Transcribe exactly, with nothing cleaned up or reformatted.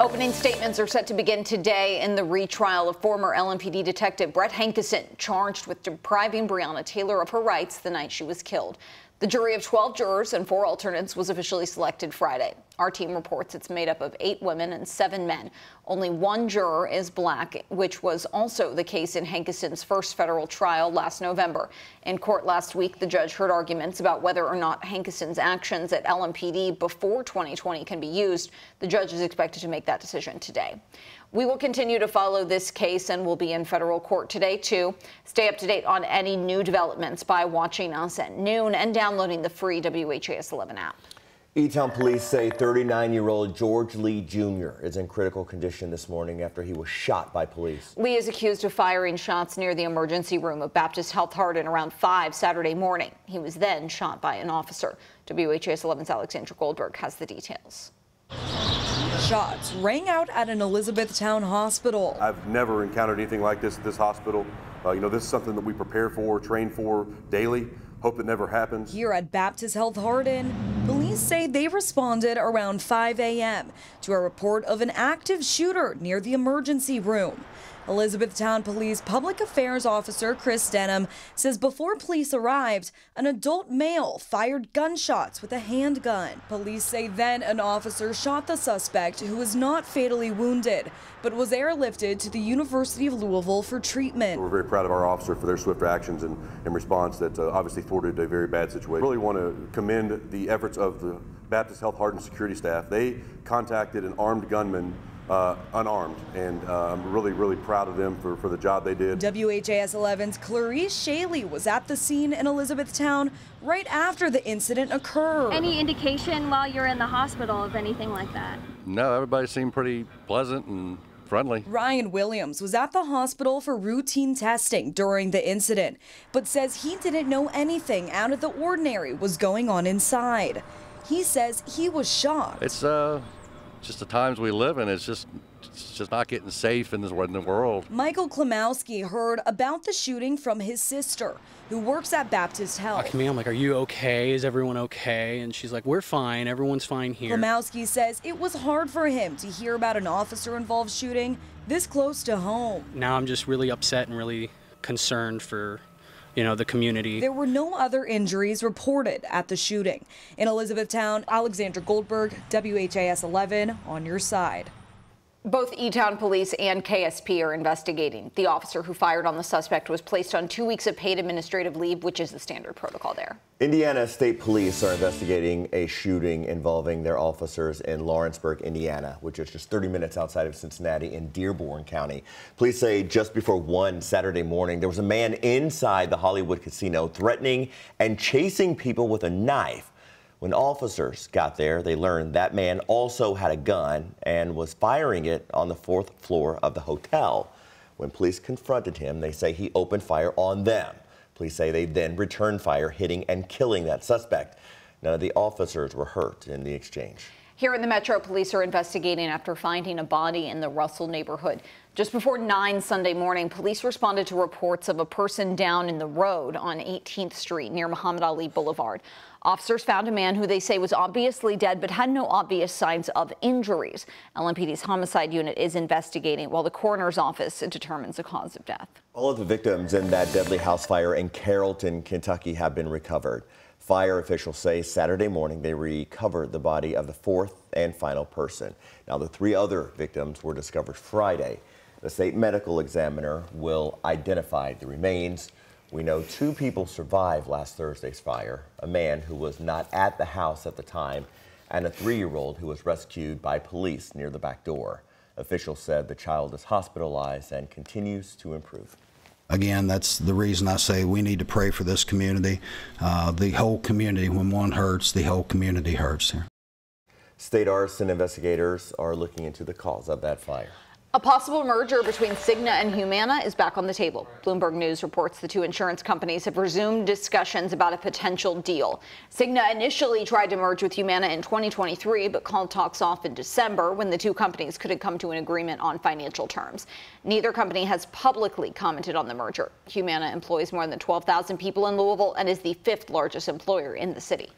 Opening statements are set to begin today in the retrial of former L M P D detective Brett Hankison, charged with depriving Breonna Taylor of her rights the night she was killed. The jury of twelve jurors and four alternates was officially selected Friday. Our team reports it's made up of eight women and seven men. Only one juror is black, which was also the case in Hankison's first federal trial last November. In court last week, the judge heard arguments about whether or not Hankison's actions at L M P D before twenty twenty can be used. The judge is expected to make that decision today. We will continue to follow this case and will be in federal court today, too. Stay up to date on any new developments by watching us at noon and downloading the free W H A S eleven app. E-Town police say thirty-nine-year-old George Lee Junior is in critical condition this morning after he was shot by police. Lee is accused of firing shots near the emergency room of Baptist Health Hardin around five Saturday morning. He was then shot by an officer. W H A S eleven's Alexandra Goldberg has the details. Shots rang out at an Elizabethtown hospital. I've never encountered anything like this at this hospital. Uh, you know, this is something that we prepare for, train for daily. Hope it never happens. Here at Baptist Health Hardin, police say they responded around five A M to a report of an active shooter near the emergency room. Elizabethtown Police Public Affairs Officer Chris Denham says before police arrived, an adult male fired gunshots with a handgun. Police say then an officer shot the suspect, who was not fatally wounded, but was airlifted to the University of Louisville for treatment. We're very proud of our officer for their swift actions and, and response that uh, obviously thwarted a very bad situation. I really want to commend the efforts of the Baptist Health Hardin security staff. They contacted an armed gunman Uh, unarmed, and uh, I'm really, really proud of them for, for the job they did. W H A S eleven's Clarice Shaley was at the scene in Elizabethtown right after the incident occurred. Any indication while you're in the hospital of anything like that? No, everybody seemed pretty pleasant and friendly. Ryan Williams was at the hospital for routine testing during the incident, but says he didn't know anything out of the ordinary was going on inside. He says he was shocked. It's, uh... just the times we live in, it's just it's just not getting safe in this in the world. Michael Klemowski heard about the shooting from his sister, who works at Baptist Health. Talk to me, I'm like, are you okay? Is everyone okay? And she's like, we're fine. Everyone's fine here. Klemowski says it was hard for him to hear about an officer-involved shooting this close to home. Now I'm just really upset and really concerned for, you know, the community. There were no other injuries reported at the shooting. In Elizabethtown, Alexandra Goldberg, W H A S eleven, on your side. Both E-Town Police and K S P are investigating. The officer who fired on the suspect was placed on two weeks of paid administrative leave, which is the standard protocol there. Indiana State Police are investigating a shooting involving their officers in Lawrenceburg, Indiana, which is just thirty minutes outside of Cincinnati in Dearborn County. Police say just before one Saturday morning, there was a man inside the Hollywood Casino threatening and chasing people with a knife. When officers got there, they learned that man also had a gun and was firing it on the fourth floor of the hotel. When police confronted him, they say he opened fire on them. Police say they then returned fire, hitting and killing that suspect. None of the officers were hurt in the exchange. Here in the metro, police are investigating after finding a body in the Russell neighborhood. Just before nine Sunday morning, police responded to reports of a person down in the road on eighteenth street near Muhammad Ali Boulevard. Officers found a man who they say was obviously dead but had no obvious signs of injuries. L M P D's homicide unit is investigating while the coroner's office determines the cause of death. All of the victims in that deadly house fire in Carrollton, Kentucky have been recovered. Fire officials say Saturday morning they recovered the body of the fourth and final person. Now, the three other victims were discovered Friday. The state medical examiner will identify the remains. We know two people survived last Thursday's fire, a man who was not at the house at the time, and a three-year-old who was rescued by police near the back door. Officials said the child is hospitalized and continues to improve. Again, that's the reason I say we need to pray for this community. Uh, the whole community, when one hurts, the whole community hurts here. State arson investigators are looking into the cause of that fire. A possible merger between Cigna and Humana is back on the table. Bloomberg News reports the two insurance companies have resumed discussions about a potential deal. Cigna initially tried to merge with Humana in twenty twenty-three, but called talks off in December when the two companies could have come to an agreement on financial terms. Neither company has publicly commented on the merger. Humana employs more than twelve thousand people in Louisville and is the fifth largest employer in the city.